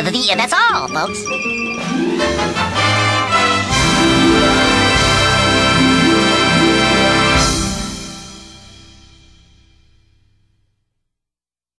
the end. That's all, folks.